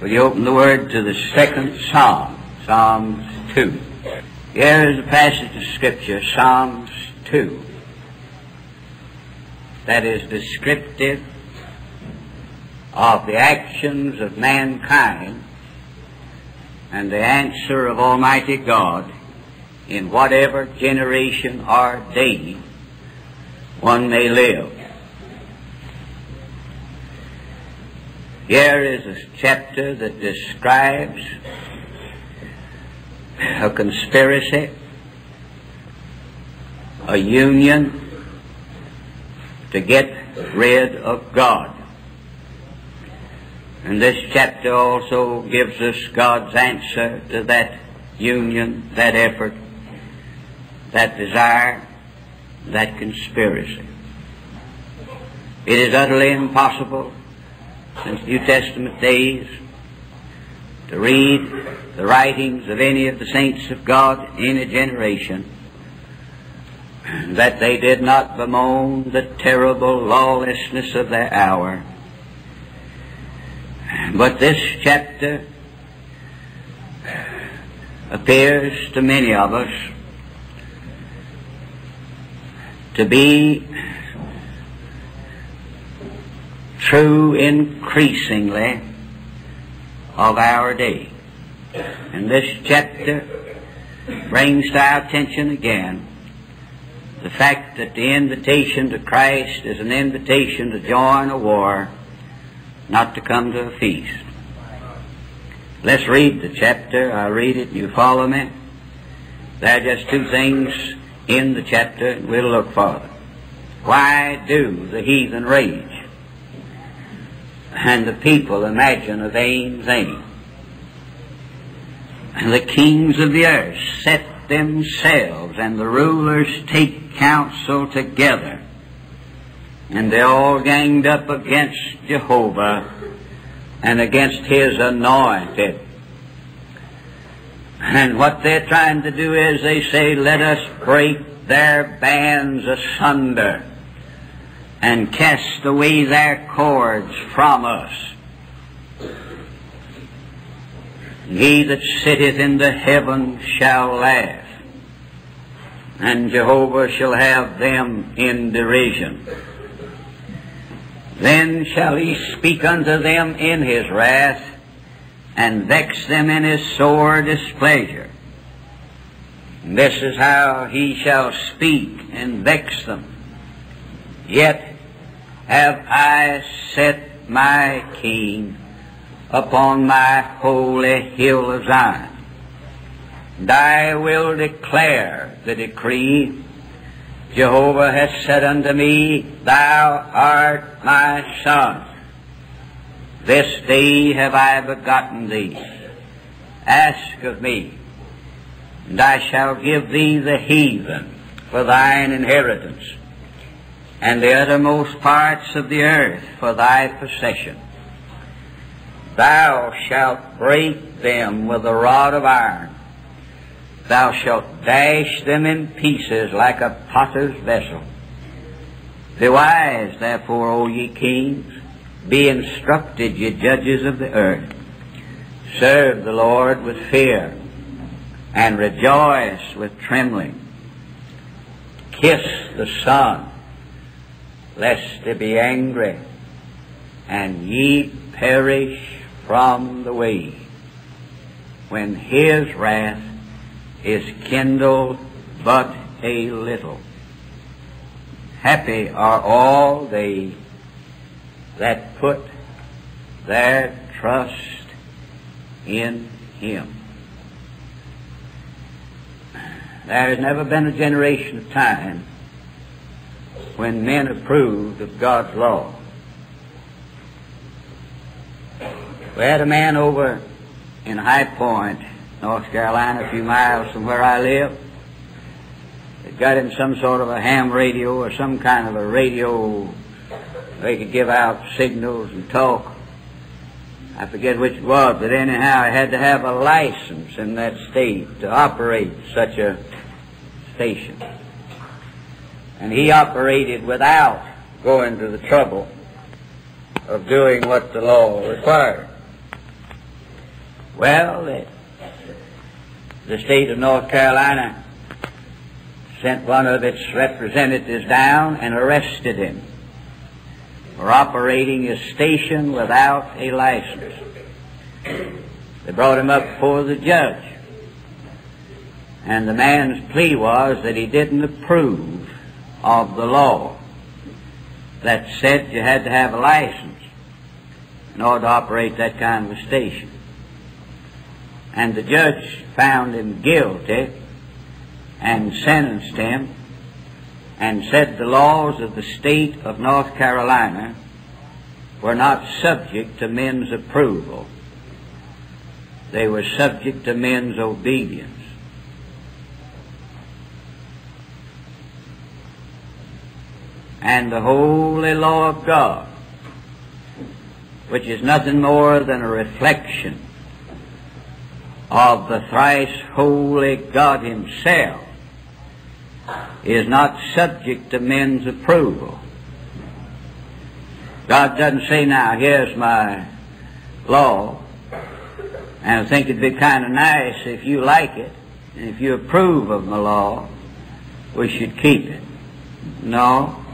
Will you open the word to the second Psalm, Psalms 2. Here is a passage of Scripture, Psalms 2, that is descriptive of the actions of mankind and the answer of Almighty God in whatever generation or day one may live. Here is a chapter that describes a conspiracy, a union to get rid of God. And this chapter also gives us God's answer to that union, that effort, that desire, that conspiracy. It is utterly impossible since New Testament days to read the writings of any of the saints of God in a generation that they did not bemoan the terrible lawlessness of their hour. But this chapter appears to many of us to be true increasingly of our day. And this chapter brings to our attention again the fact that the invitation to Christ is an invitation to join a war, not to come to a feast. Let's read the chapter. I'll read it and you follow me. There are just two things in the chapter and we'll look for them. Why do the heathen rage? And the people imagine a vain thing. And the kings of the earth set themselves, and the rulers take counsel together. And they all ganged up against Jehovah and against His anointed. And what they're trying to do is they say, let us break their bands asunder and cast away their cords from us. He that sitteth in the heaven shall laugh, and Jehovah shall have them in derision. Then shall He speak unto them in His wrath, and vex them in His sore displeasure. And this is how He shall speak and vex them. Yet have I set my King upon my holy hill of Zion. And I will declare the decree. Jehovah hath said unto me, Thou art my Son. This day have I begotten thee. Ask of me, and I shall give thee the heathen for thine inheritance, and the uttermost parts of the earth for thy possession. Thou shalt break them with a rod of iron. Thou shalt dash them in pieces like a potter's vessel. Be wise, therefore, O ye kings. Be instructed, ye judges of the earth. Serve the Lord with fear, and rejoice with trembling. Kiss the Son, lest they be angry, and ye perish from the way, when His wrath is kindled but a little. Happy are all they that put their trust in Him. There has never been a generation of time when men approved of God's law. We had a man over in High Point, North Carolina, a few miles from where I live, that got him some sort of a ham radio or some kind of a radio they could give out signals and talk. I forget which it was, but anyhow, I had to have a license in that state to operate such a station. And he operated without going to the trouble of doing what the law required. Well, the state of North Carolina sent one of its representatives down and arrested him for operating his station without a license. They brought him up before the judge, and the man's plea was that he didn't approve of the law that said you had to have a license in order to operate that kind of a station. And the judge found him guilty and sentenced him and said the laws of the state of North Carolina were not subject to men's approval. They were subject to men's obedience. And the holy law of God, which is nothing more than a reflection of the thrice holy God himself, is not subject to men's approval. God doesn't say, now, here's my law, and I think it'd be kind of nice if you like it, and if you approve of my law, we should keep it. No.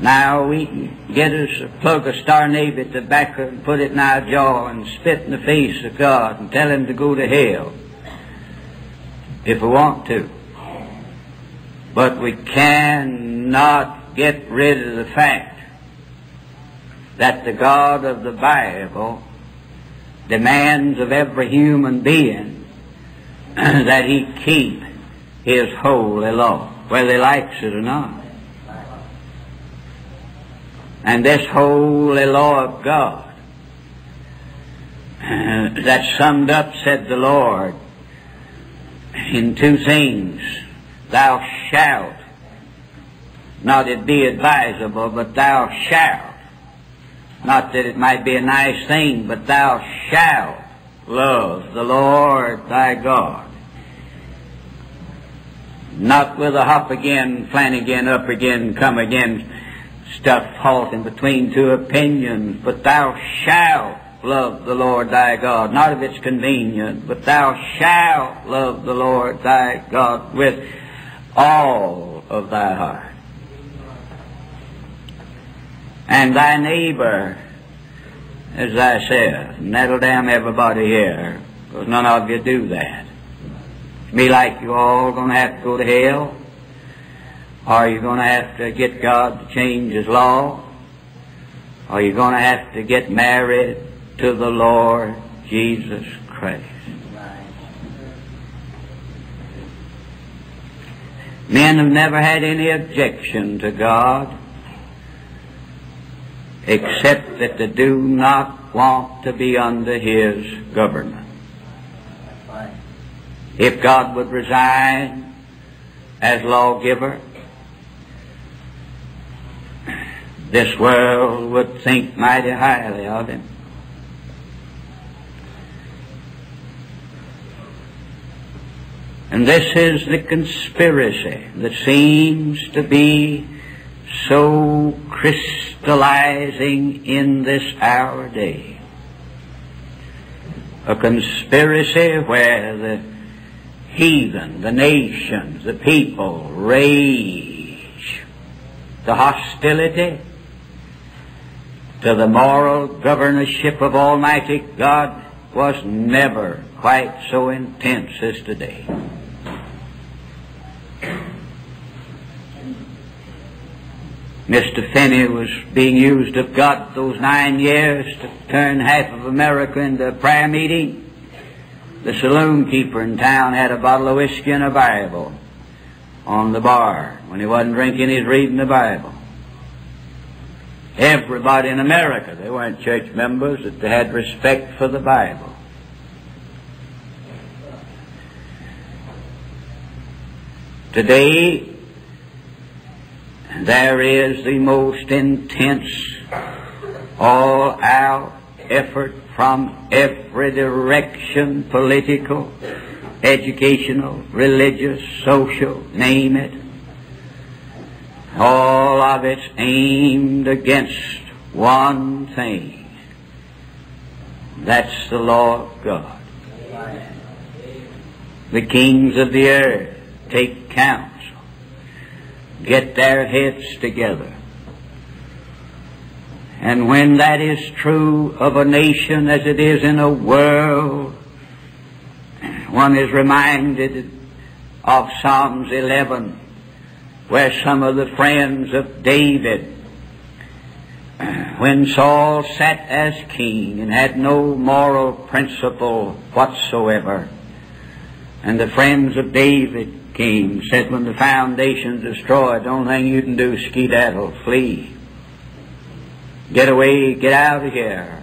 Now we can get us a plug of Star Navy tobacco and put it in our jaw and spit in the face of God and tell him to go to hell if we want to. But we cannot get rid of the fact that the God of the Bible demands of every human being that he keep his holy law, whether he likes it or not. And this holy law of God that's summed up, said the Lord, in two things: thou shalt, not it be advisable, but thou shalt, not that it might be a nice thing, but thou shalt love the Lord thy God, not with a hop again, plan again, up again, come again stuff halting between two opinions, but thou shalt love the Lord thy God, not if it's convenient, but thou shalt love the Lord thy God with all of thy heart, and thy neighbor as thyself. And that'll damn everybody here, because none of you do that. It's me like you all going to have to go to hell. Are you going to have to get God to change his law? Are you going to have to get married to the Lord Jesus Christ? Men have never had any objection to God, except that they do not want to be under his government. If God would resign as lawgiver, this world would think mighty highly of him. And this is the conspiracy that seems to be so crystallizing in this our day. A conspiracy where the heathen, the nations, the people rage to hostility to the moral governorship of Almighty God was never quite so intense as today. Mr. Finney was being used of God those 9 years to turn half of America into a prayer meeting. The saloon keeper in town had a bottle of whiskey and a Bible on the bar. When he wasn't drinking, he was reading the Bible. Everybody in America, they weren't church members, but they had respect for the Bible. Today, there is the most intense, all-out effort from every direction, political, educational, religious, social, name it. All of it's aimed against one thing: That's the law of God. Amen. The kings of the earth take counsel, get their heads together. And when that is true of a nation as it is in a world, one is reminded of Psalms 11, where some of the friends of David, when Saul sat as king and had no moral principle whatsoever, and the friends of David came, said, when the foundation's destroyed, the only thing you can do is skedaddle, flee. Get away, get out of here.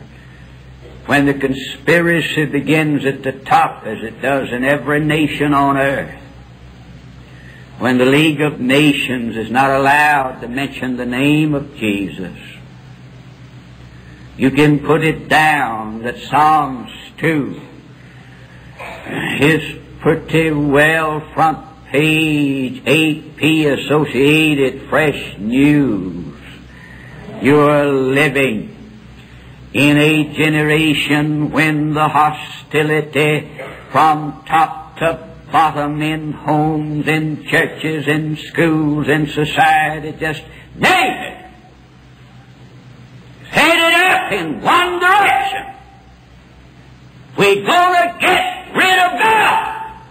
When the conspiracy begins at the top, as it does in every nation on earth, when the League of Nations is not allowed to mention the name of Jesus, you can put it down that Psalms 2 is pretty well front page 8P Associated Fresh News. You're living in a generation when the hostility from top to bottom in homes, in churches, in schools, in society, just name it, it's headed up in one direction. We're going to get rid of God.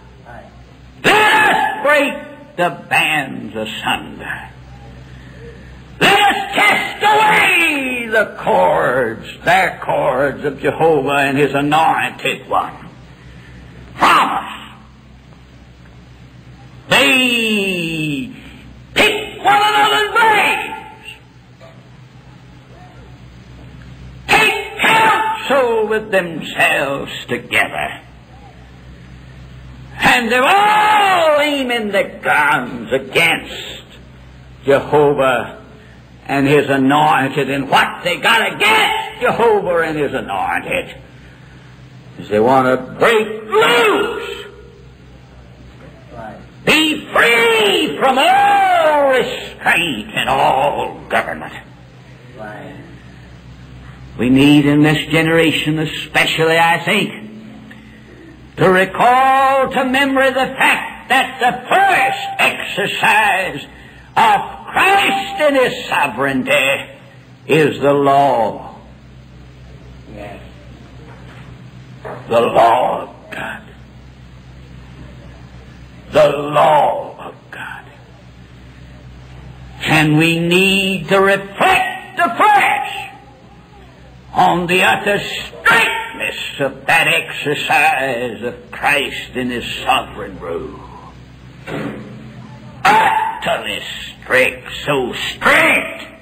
Let us break the bands asunder. Let us cast away the cords, their cords of Jehovah and His anointed one from us. They pick one another's brains. Take counsel with themselves together. And they're all aiming their guns against Jehovah and His anointed. And what they got against Jehovah and His anointed is they want to break loose. Be free from all restraint and all government. Right. We need in this generation especially, I think, to recall to memory the fact that the first exercise of Christ in His sovereignty is the law. Yes. The law of God. The law of God. And we need to reflect afresh on the utter strictness of that exercise of Christ in His sovereign rule. Utterly strict, so strict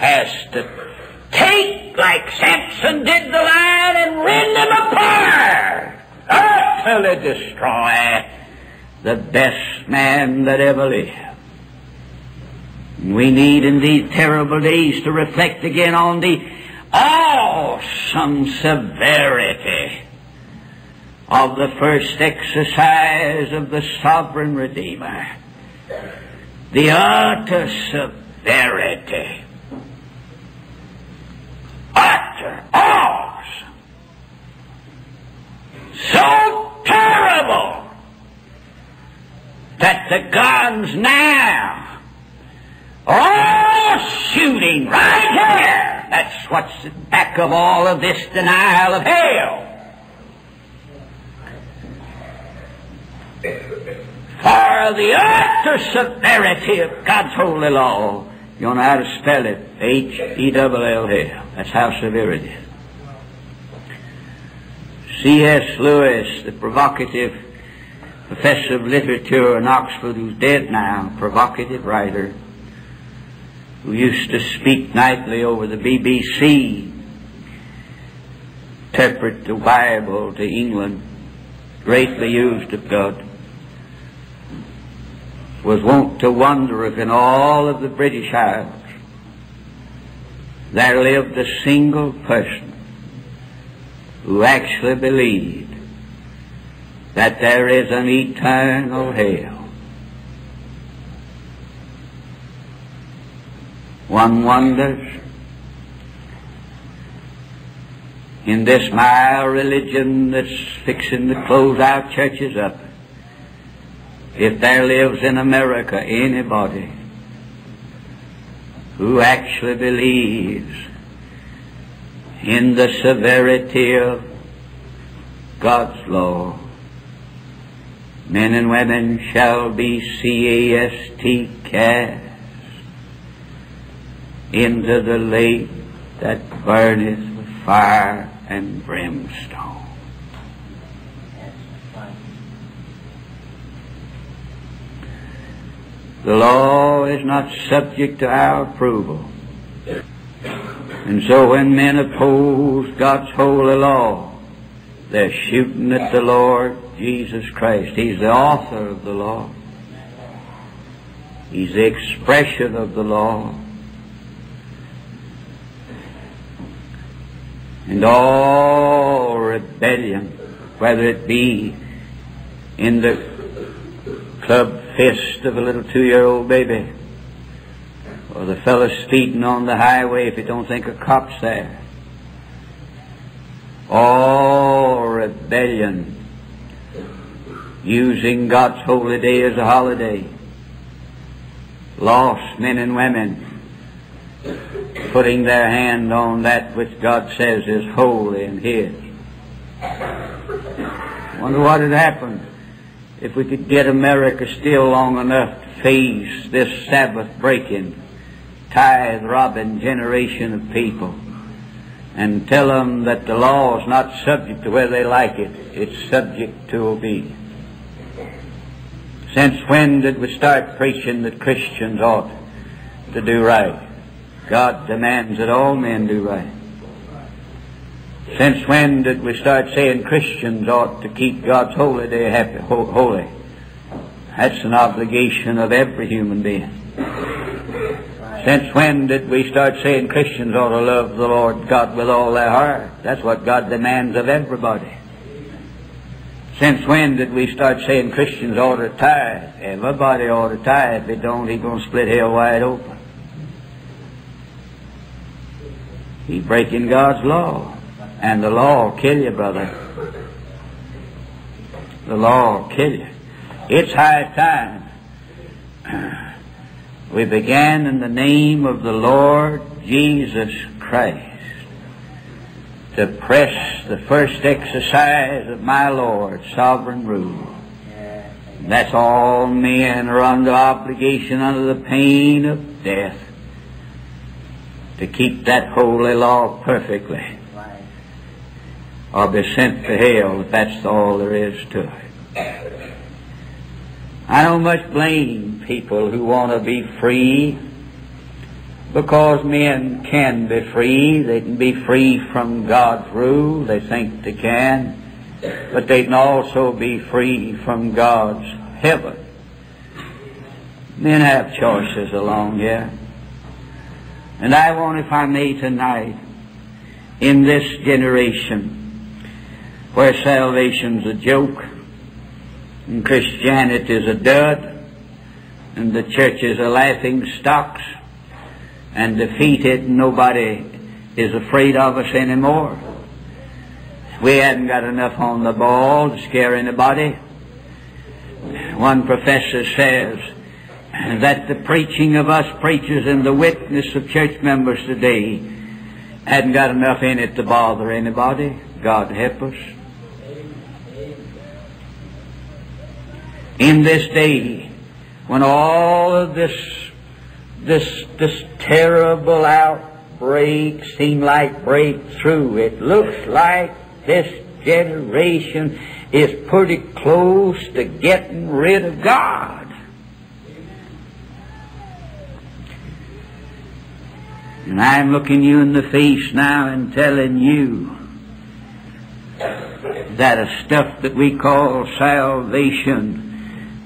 as to take, like Samson did the lion, and rend him apart. Utterly destroy the best man that ever lived. And we need in these terrible days to reflect again on the awesome severity of the first exercise of the sovereign Redeemer. The utter severity. Utter, awesome. So terrible that the guns now are all shooting right here. That's what's at the back of all of this denial of hell. For the utter severity of God's holy law, you know how to spell it, H-E-double-L-L. That's how severe it is. C.S. Lewis, the provocative professor of literature in Oxford, who's dead now, provocative writer, who used to speak nightly over the BBC, interpret the Bible to England, greatly used of God, was wont to wonder if in all of the British Isles there lived a single person who actually believed that there is an eternal hell. One wonders in this my religion that's fixing to close our churches up, if there lives in America anybody who actually believes in the severity of God's law, men and women shall be cast into the lake that burneth with fire and brimstone. The law is not subject to our approval. And so when men oppose God's holy law, they're shooting at the Lord Jesus Christ. He's the author of the law. He's the expression of the law. And all rebellion, whether it be in the club fist of a little 2-year-old baby, or the fellow speeding on the highway if you don't think a cop's there, all rebellion using God's holy day as a holiday, lost men and women putting their hand on that which God says is holy and His. Wonder what would happen if we could get America still long enough to face this Sabbath-breaking, tithe-robbing generation of people and tell them that the law is not subject to whether they like it. It's subject to obedience. Since when did we start preaching that Christians ought to do right? God demands that all men do right. Since when did we start saying Christians ought to keep God's holy day holy? That's an obligation of every human being. Since when did we start saying Christians ought to love the Lord God with all their heart? That's what God demands of everybody. Since when did we start saying Christians ought to tithe? Everybody ought to tithe. If they don't, He's going to split hell wide open. He's breaking God's law. And the law will kill you, brother. The law will kill you. It's high time we began in the name of the Lord Jesus Christ to press the first exercise of my Lord's sovereign rule. And that's all men are under obligation under the pain of death to keep that holy law perfectly, or be sent to hell if that's all there is to it. I don't much blame people who want to be free, because men can be free. They can be free from God's rule. They think they can. But they can also be free from God's heaven. Men have choices along here. And I want, if I may tonight, in this generation where salvation's a joke and Christianity's a dud and the churches are laughing stocks and defeated, nobody is afraid of us anymore. We haven't got enough on the ball to scare anybody. One professor says that the preaching of us preachers and the witness of church members today hadn't got enough in it to bother anybody. God help us. In this day, when all of this terrible outbreak seemed like breakthrough, it looks like this generation is pretty close to getting rid of God. And I'm looking you in the face now and telling you that a stuff that we call salvation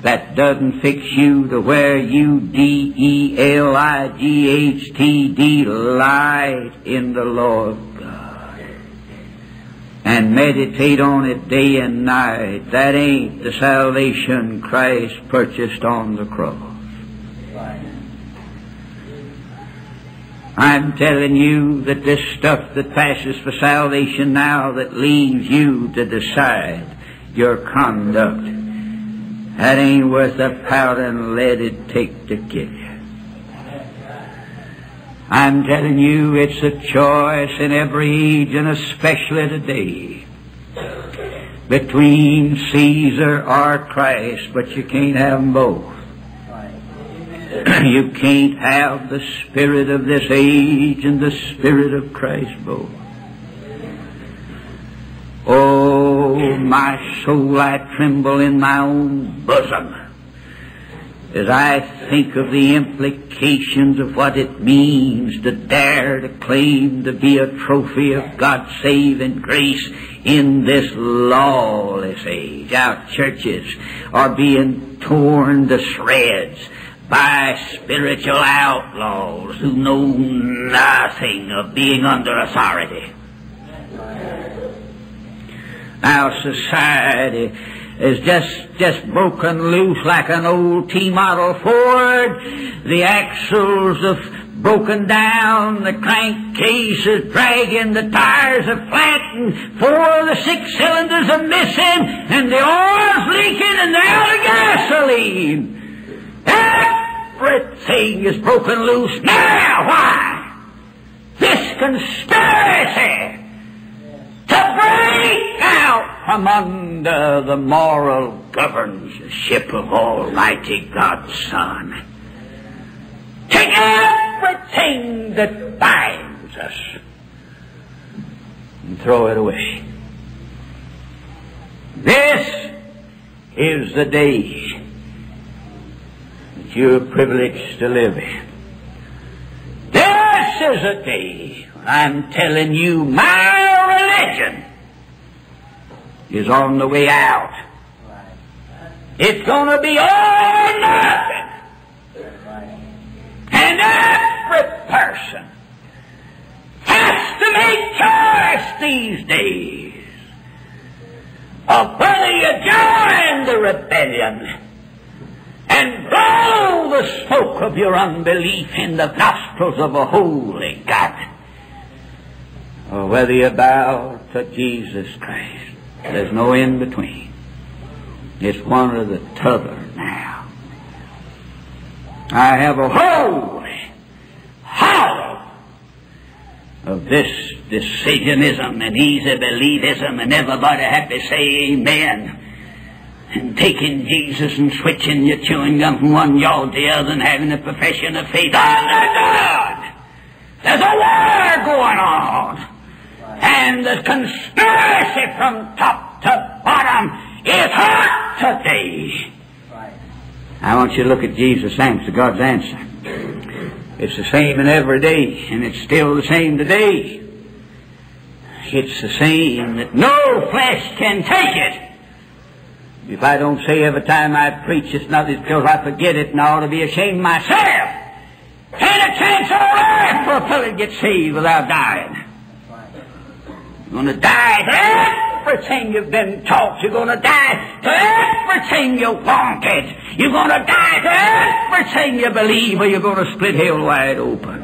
that doesn't fix you to where you D-E-L-I-G-H-T-D delight in the Lord God and meditate on it day and night, that ain't the salvation Christ purchased on the cross. I'm telling you that this stuff that passes for salvation now that leaves you to decide your conduct, that ain't worth the powder and lead it take to kill you. I'm telling you it's a choice in every age, and especially today, between Caesar or Christ, but you can't have them both. You can't have the spirit of this age and the spirit of Christ both. Oh, my soul, I tremble in my own bosom as I think of the implications of what it means to dare to claim to be a trophy of God's saving grace in this lawless age. Our churches are being torn to shreds by spiritual outlaws who know nothing of being under authority. Our society is just broken loose like an old T-model Ford. The axles have broken down, the crankcase is dragging, the tires are flat, and 4 of the 6 cylinders are missing, and the oil's leaking, and they're out of gasoline. Everything is broken loose now. Why? This conspiracy to break out from under the moral governorship of Almighty God's Son. Take everything that binds us and throw it away. This is the day you're privileged to live in. This is a day when I'm telling you my religion is on the way out. It's going to be all or nothing. And every person has to make choice these days of whether you join the rebellion and blow the smoke of your unbelief in the nostrils of a holy God, or whether you bow to Jesus Christ. There's no in between. It's one or the t'other now. I have a holy horror of this decisionism and easy believism and everybody have to say amen, and taking Jesus and switching your chewing gum from one jaw to the other and having a profession of faith. Under God, there's a war going on, and the conspiracy from top to bottom is hot today. I want you to look at Jesus' answer, God's answer. It's the same in every day, and it's still the same today. It's the same that no flesh can take it. If I don't say every time I preach, it's not because I forget it and I ought to be ashamed myself. Ain't a chance of life for a fellow to get saved without dying. You're going to die to everything you've been taught. You're going to die to everything you wanted. You're going to die to everything you believe, or you're going to split hell wide open.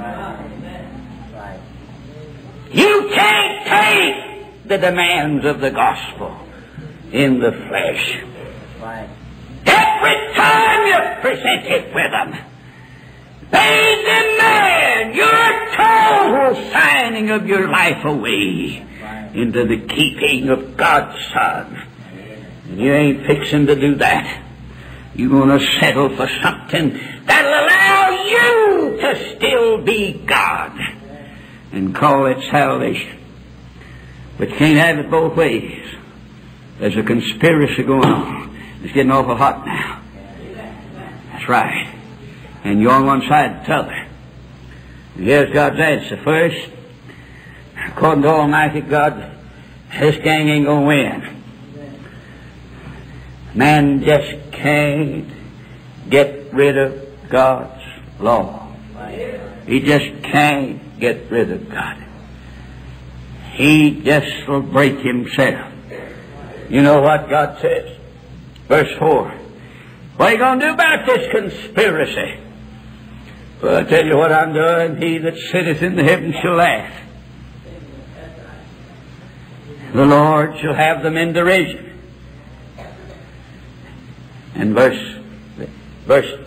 You can't take the demands of the gospel in the flesh. Every time you're presented with them, they demand your total signing of your life away into the keeping of God's Son. And you ain't fixing to do that. You're going to settle for something that'll allow you to still be God and call it salvation. But you can't have it both ways. There's a conspiracy going on. It's getting awful hot now. That's right. And you're on one side and t'other. Here's God's answer. First, according to Almighty God, this gang ain't going to win. Man just can't get rid of God's law. He just can't get rid of God. He just will break himself. You know what God says? Verse 4. What are you going to do about this conspiracy? But I tell you what I'm doing, he that sitteth in the heaven shall laugh. The Lord shall have them in derision. And verse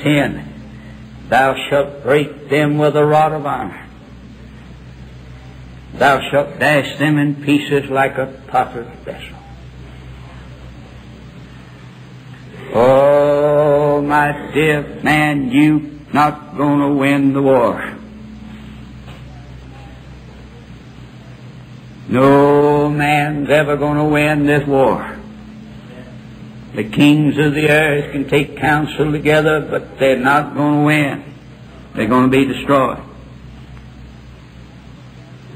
10, thou shalt break them with a rod of iron. Thou shalt dash them in pieces like a potter's vessel. Oh, my dear man, you not going to win the war. No man's ever going to win this war. The kings of the earth can take counsel together, but they're not going to win. They're going to be destroyed.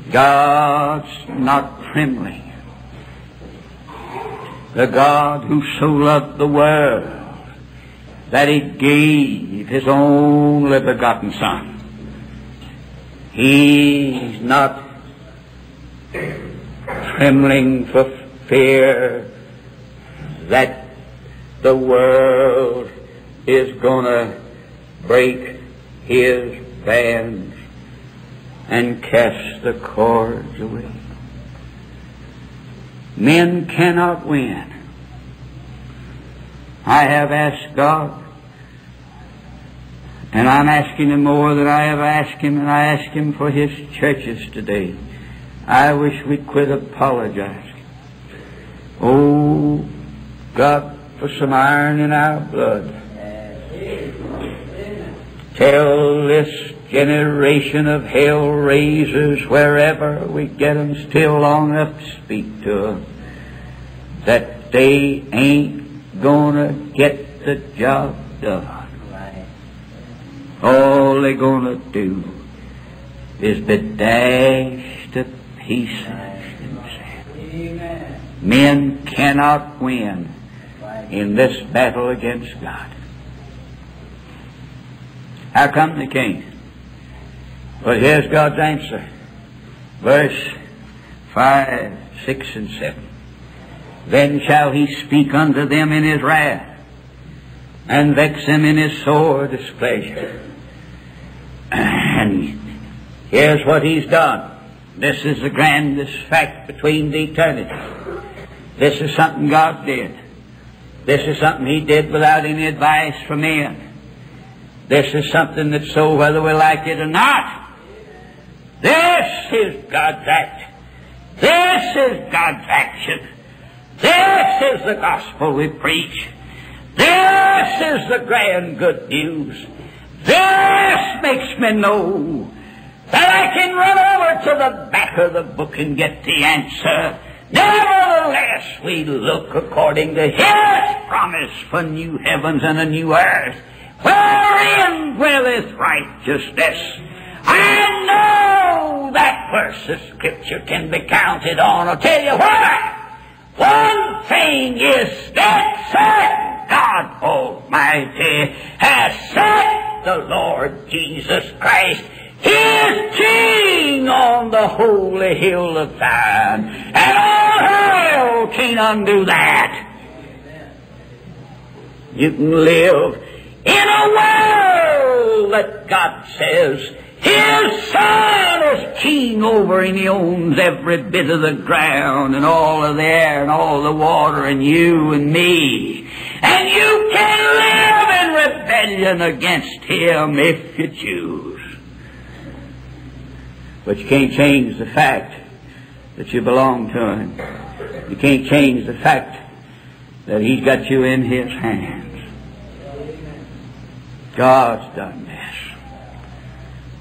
God's not trembling. The God who so loved the world that He gave His only begotten Son, He's not trembling for fear that the world is going to break His bands and cast the cords away. Men cannot win. I have asked God, and I'm asking Him more than I ever asked Him, and I ask Him for His churches today. I wish we quit apologizing. Oh, God, for some iron in our blood. Tell this generation of hell raisers, wherever we get them still long enough to speak to them, that they ain't gonna get the job done. All they're gonna do is be dashed to pieces themselves. Men cannot win in this battle against God. How come they can't? Well, here's God's answer. Verse 5, 6, and 7. Then shall He speak unto them in His wrath, and vex them in His sore displeasure. And here's what He's done. This is the grandest fact between the eternities. This is something God did. This is something He did without any advice from men. This is something that's so whether we like it or not. This is God's act. This is God's action. This is the gospel we preach. This is the grand good news. This makes me know that I can run over to the back of the book and get the answer. Nevertheless, we look according to His promise for new heavens and a new earth, wherein dwelleth righteousness. I know that verse of Scripture can be counted on. I'll tell you what. One thing is that God Almighty has set the Lord Jesus Christ, His King, on the holy hill of Zion, and all hell can't undo that. You can live in a world that God says His Son is king over, and He owns every bit of the ground and all of the air and all the water and you and me. And you can live in rebellion against Him if you choose. But you can't change the fact that you belong to Him. You can't change the fact that He's got you in His hands. God's done this.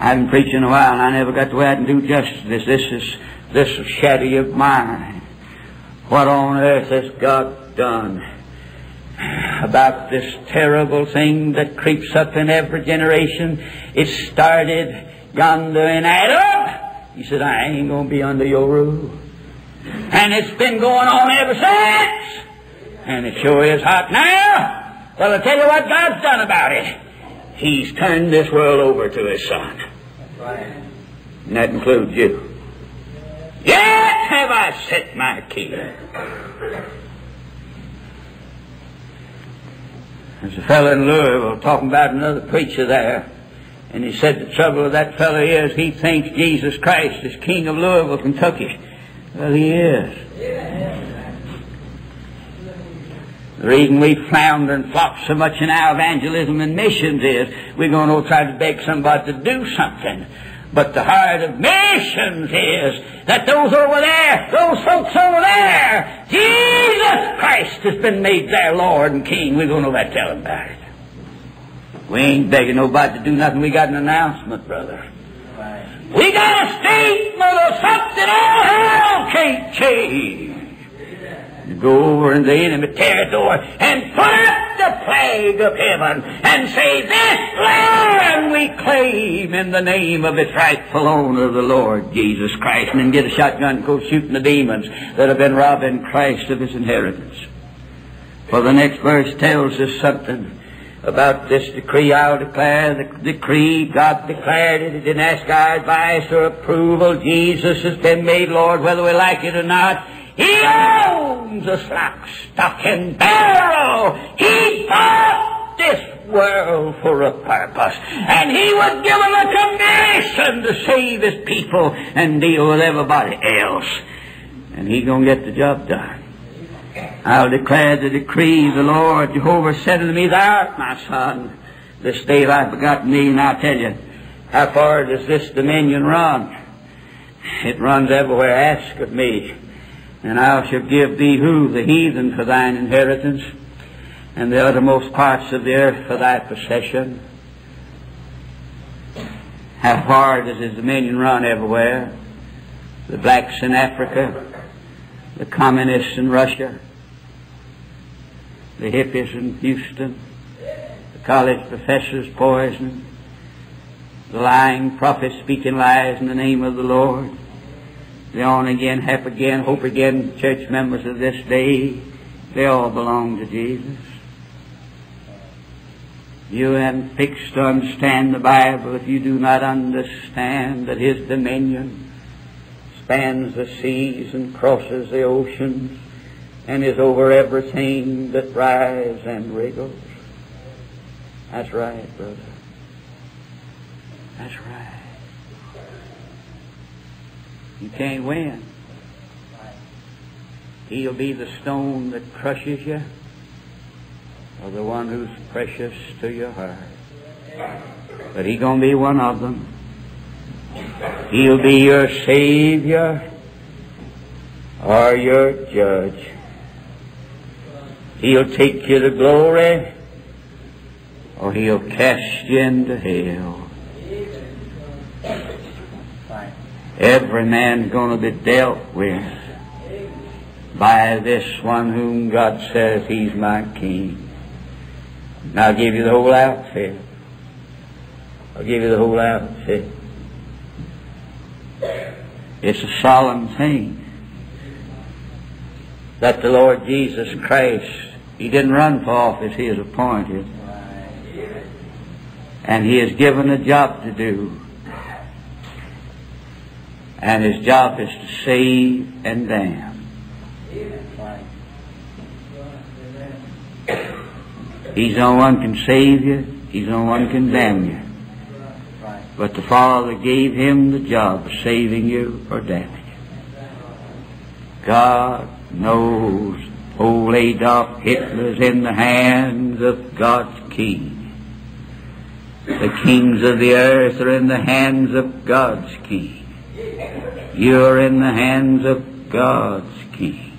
I've been preaching a while, and I never got to out and do justice to this. This is shatty of mine. What on earth has God done about this terrible thing that creeps up in every generation? It started yonder in Adam. He said, I ain't going to be under your rule. And it's been going on ever since. And it sure is hot now. Well, I'll tell you what God's done about it. He's turned this world over to His Son. And that includes you. Yet have I set my King. There's a fellow in Louisville talking about another preacher there. And he said the trouble with that fellow is he thinks Jesus Christ is King of Louisville, Kentucky. Well, he is. The reason we flounder and flop so much in our evangelism and missions is we're going to try to beg somebody to do something. But the heart of missions is that those over there, those folks over there, Jesus Christ has been made their Lord and King. We're going to tell them about it. We ain't begging nobody to do nothing. We got an announcement, brother. We got a statement of something all hell can't change. Go over in the enemy territory and put up the flag of heaven and say, this land we claim in the name of its rightful owner, the Lord Jesus Christ. And then get a shotgun and go shooting the demons that have been robbing Christ of his inheritance. For the next verse tells us something about this decree. I'll declare the decree. God declared it. He didn't ask our advice or approval. Jesus has been made Lord, whether we like it or not. He owns us like stock and barrel. He bought this world for a purpose. And he was given a commission to save his people and deal with everybody else. And he's going to get the job done. I'll declare the decree. The Lord Jehovah said unto me, Thou art my son. This day I've begotten thee. And I tell you, how far does this dominion run? It runs everywhere. Ask of me, and I shall give thee who? The heathen for thine inheritance, and the uttermost parts of the earth for thy possession. How far does his dominion run everywhere? The blacks in Africa, the communists in Russia, the hippies in Houston, the college professors poisoning, the lying prophets speaking lies in the name of the Lord, the on again, half again, hope again church members of this day, they all belong to Jesus. You haven't fixed to understand the Bible if you do not understand that his dominion spans the seas and crosses the oceans and is over everything that rises and wriggles. That's right, brother. That's right. You can't win. He'll be the stone that crushes you, or the one who's precious to your heart. But he's going to be one of them. He'll be your Savior or your Judge. He'll take you to glory, or he'll cast you into hell. Every man's going to be dealt with by this one whom God says he's my King. And I'll give you the whole outfit. I'll give you the whole outfit. It's a solemn thing that the Lord Jesus Christ, he didn't run for office, he is appointed. And he is given a job to do. And his job is to save and damn. He's the only one can save you. He's the only one can damn you. But the Father gave him the job of saving you or damning you. God knows old Adolf Hitler's in the hands of God's King. The kings of the earth are in the hands of God's King. You're in the hands of God's King.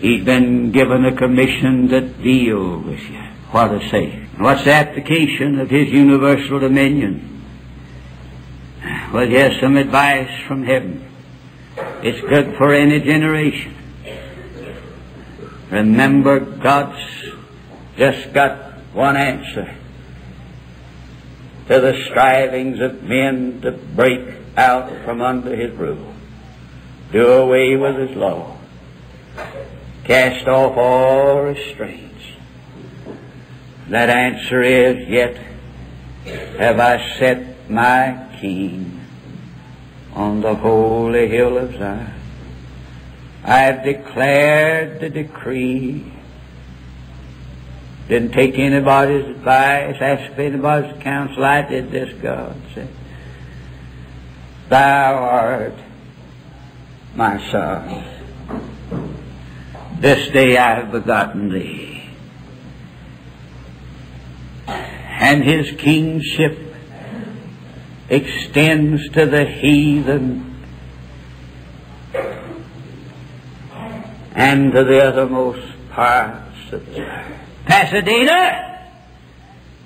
He's been given a commission to deal with you. What a Savior. What's the application of his universal dominion? Well, here's some advice from heaven. It's good for any generation. Remember, God's just got one answer to the strivings of men to break out from under his rule. Do away with his law. Cast off all restraints. That answer is, yet have I set my King on the holy hill of Zion. I have declared the decree. Didn't take anybody's advice, ask for anybody's counsel. I did this, God. See. Thou art my son. This day I have begotten thee. And his kingship extends to the heathen and to the uttermost parts of the earth. Pasadena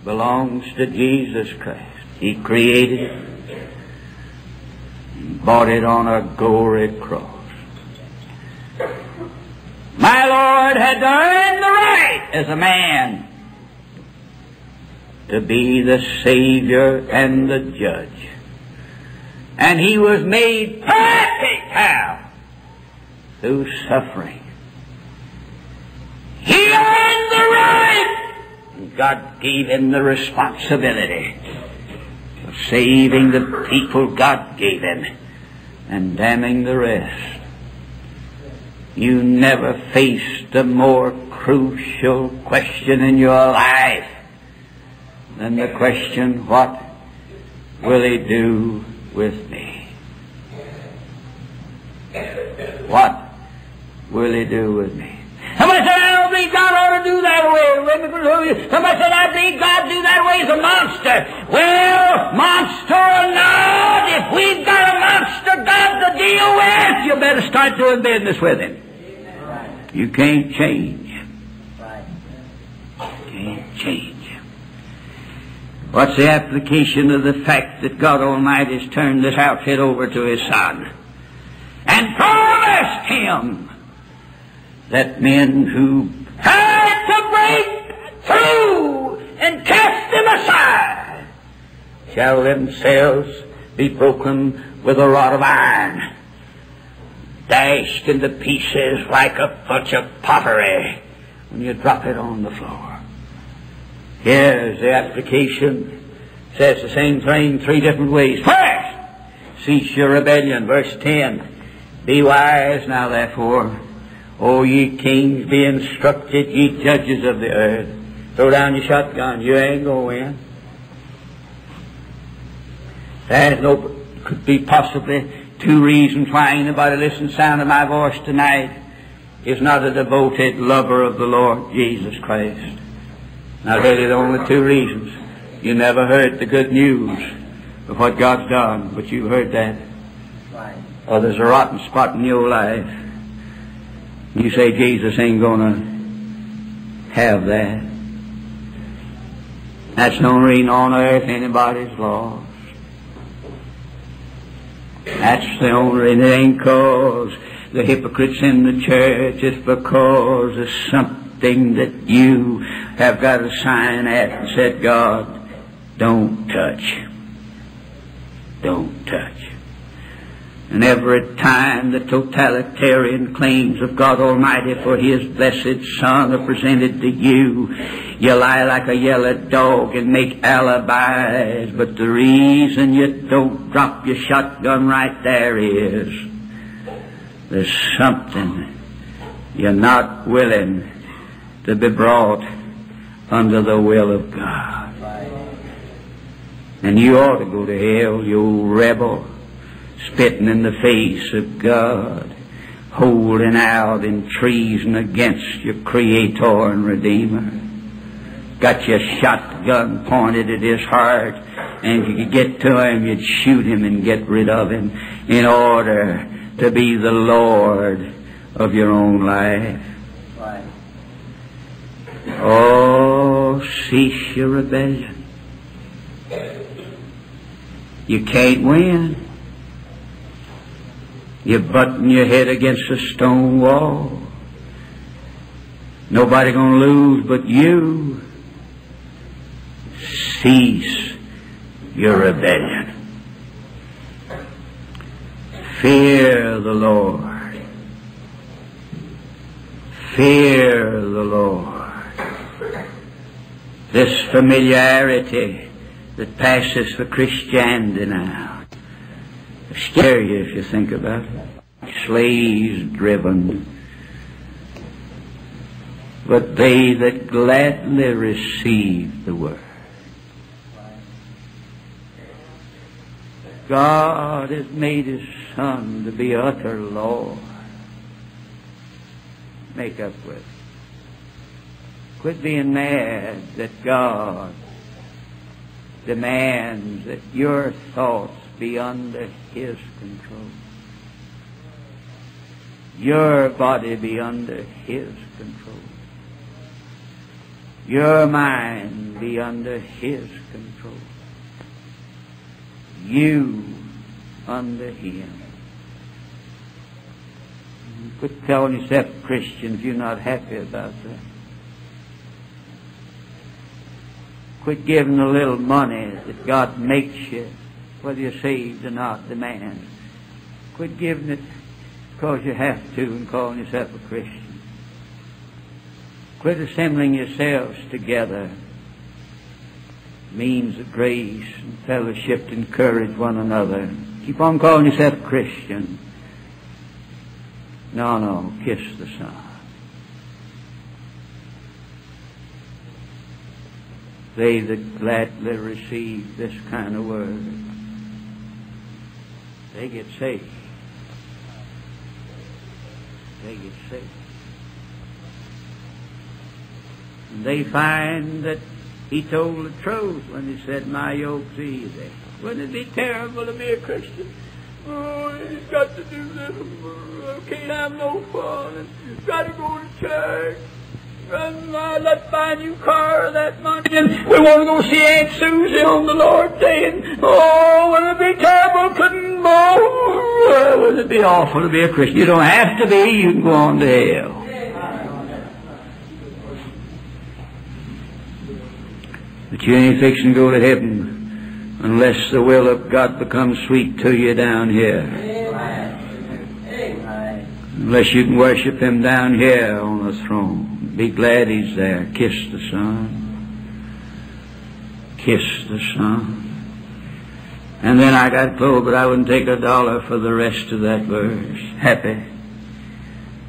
belongs to Jesus Christ. He created it. Bought it on a gory cross. My Lord had earned the right as a man to be the Savior and the Judge. And He was made perfect how? Through suffering. He earned the right, and God gave Him the responsibility of saving the people God gave Him and damning the rest. You never faced a more crucial question in your life than the question, what will He do with me? What will He do with me? Somebody said, I don't think God ought to do that way. Somebody said, I think God do that way is a monster. Well, monster or not, if we've got a monster God to deal with, you better start doing business with Him. You can't change. Can't change. What's the application of the fact that God Almighty has turned this outfit over to His Son and promised Him that men who tried to break through and cast Him aside shall themselves be broken with a rod of iron, dashed into pieces like a bunch of pottery when you drop it on the floor. Here's the application. It says the same thing three different ways. First, cease your rebellion. Verse 10, be wise now therefore, O ye kings, be instructed, ye judges of the earth. Throw down your shotgun. You ain't going to win. There's no, could be possibly two reasons why anybody listen to the sound of my voice tonight is not a devoted lover of the Lord Jesus Christ. Now there's only two reasons. You never heard the good news of what God's done, but you've heard that. Or there's a rotten spot in your life. You say Jesus ain't going to have that. That's no reason on earth anybody's lost. That's the only thing, cause the hypocrites in the church, it's because there's something that you have got to sign at and said, God, don't touch. Don't touch. And every time the totalitarian claims of God Almighty for His blessed Son are presented to you, you lie like a yellow dog and make alibis. But the reason you don't drop your shotgun right there is there's something you're not willing to be brought under the will of God. And you ought to go to hell, you rebel. Spitting in the face of God, holding out in treason against your Creator and Redeemer. Got your shotgun pointed at His heart, and if you could get to Him, you'd shoot Him and get rid of Him in order to be the Lord of your own life. Oh, cease your rebellion. You can't win. You button your head against a stone wall. Nobody gonna lose but you. Cease your rebellion. Fear the Lord. Fear the Lord. This familiarity that passes for Christianity now. Scary if you think about it. Slaves driven but they that gladly receive the word. God has made His Son to be utter Lord. Make up with it. Quit being mad that God demands that your thoughts be under His control. Your body be under His control. Your mind be under His control. You under Him. Quit telling yourself Christian if you're not happy about that. Quit giving the little money that God makes you, whether you're saved or not, demands. Quit giving it because you have to and calling yourself a Christian. Quit assembling yourselves together. Means of grace and fellowship to encourage one another. Keep on calling yourself a Christian. No, kiss the Son. They that gladly receive this kind of word, they get saved. They get saved. And they find that He told the truth when He said, "My yoke's easy." Wouldn't it be terrible to be a Christian? Oh, he's got to do this. I can't have no fun. He's got to go to church. Let's buy a new car, that money, and we want to go see Aunt Susie on the Lord's Day. And, oh, wouldn't it be terrible? Wouldn't it be awful to be a Christian? You don't have to be. You can go on to hell. But you ain't fixing to go to heaven unless the will of God becomes sweet to you down here. Unless you can worship Him down here on the throne. Be glad He's there. Kiss the Son. Kiss the Son. And then I got told, but I wouldn't take $1 for the rest of that verse. Happy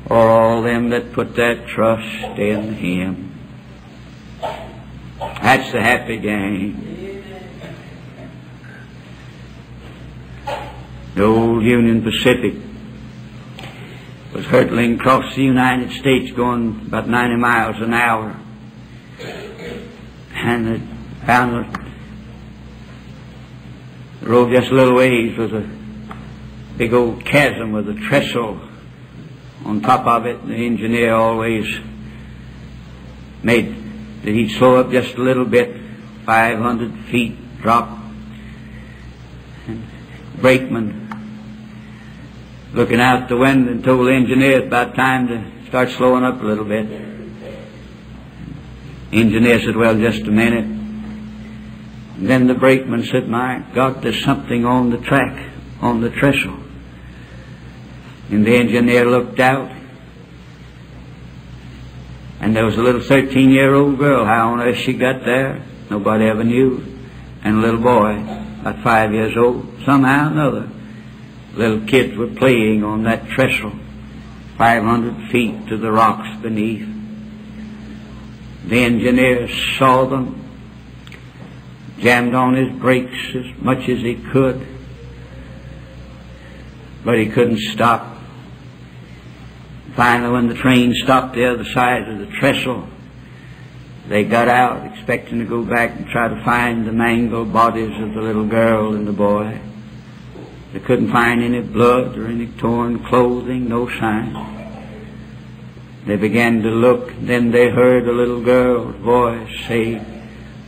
are all them that put their trust in Him. That's the happy gang. The old Union Pacific was hurtling across the United States going about 90 miles an hour. And it found the road just a little ways was a big old chasm with a trestle on top of it. And the engineer always made that he'd slow up just a little bit, 500 feet drop. And the brakeman, looking out the window, and told the engineer it's about time to start slowing up a little bit. The engineer said, "Well, just a minute." And then the brakeman said, "My God, there's something on the track, on the trestle." And the engineer looked out. And there was a little 13-year-old girl. How on earth she got there, nobody ever knew. And a little boy, about 5 years old, somehow or another. Little kids were playing on that trestle, 500 feet to the rocks beneath. The engineer saw them, jammed on his brakes as much as he could, but he couldn't stop. Finally, when the train stopped the other side of the trestle, they got out expecting to go back and try to find the mangled bodies of the little girl and the boy. They couldn't find any blood or any torn clothing, no sign. They began to look, then they heard a little girl's voice say,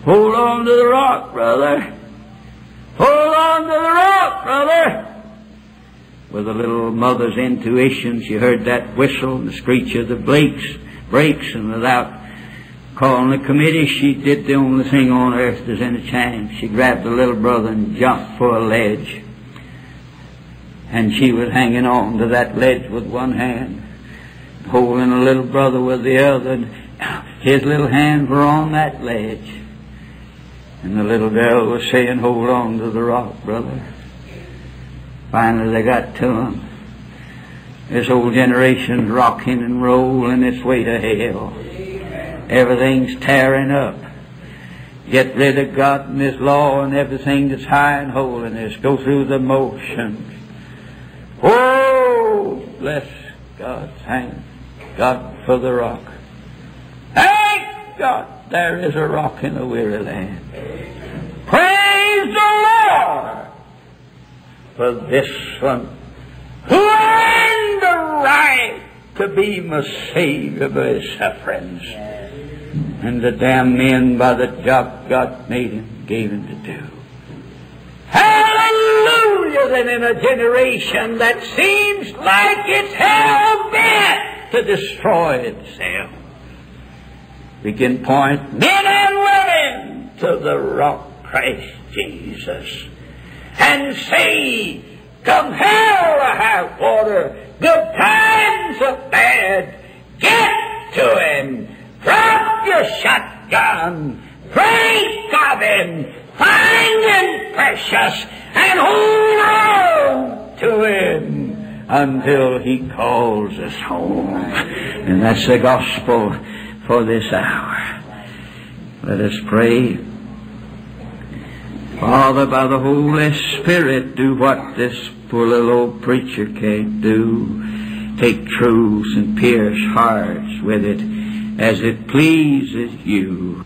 "Hold on to the rock, brother! Hold on to the rock, brother!" With a little mother's intuition, she heard that whistle and the screech of the brakes, and without calling the committee, she did the only thing on earth there's any chance. She grabbed the little brother and jumped for a ledge. And she was hanging on to that ledge with one hand, holding the little brother with the other, and his little hands were on that ledge. And the little girl was saying, "Hold on to the rock, brother." Finally, they got to him. This old generation's rocking and rolling its way to hell. Everything's tearing up. Get rid of God and His law and everything that's high and holiness. Go through the motions. Oh, bless God. Thank God for the rock. Thank God there is a rock in the weary land. Praise the Lord for this one who earned the right to be my Savior by His sufferings. And the damn men by the job God made him, gave him to do. Hallelujah! Then in a generation that seems like it's hell-bent to destroy itself, we can point men and women to the rock Christ Jesus and say, come hell or high water, good times are bad, get to Him. Drop your shotgun, drink of Him, find Him precious, and hold on to Him until He calls us home. And that's the gospel for this hour. Let us pray. Father, by the Holy Spirit, do what this poor little old preacher can't do. Take truths and pierce hearts with it, as it pleases You.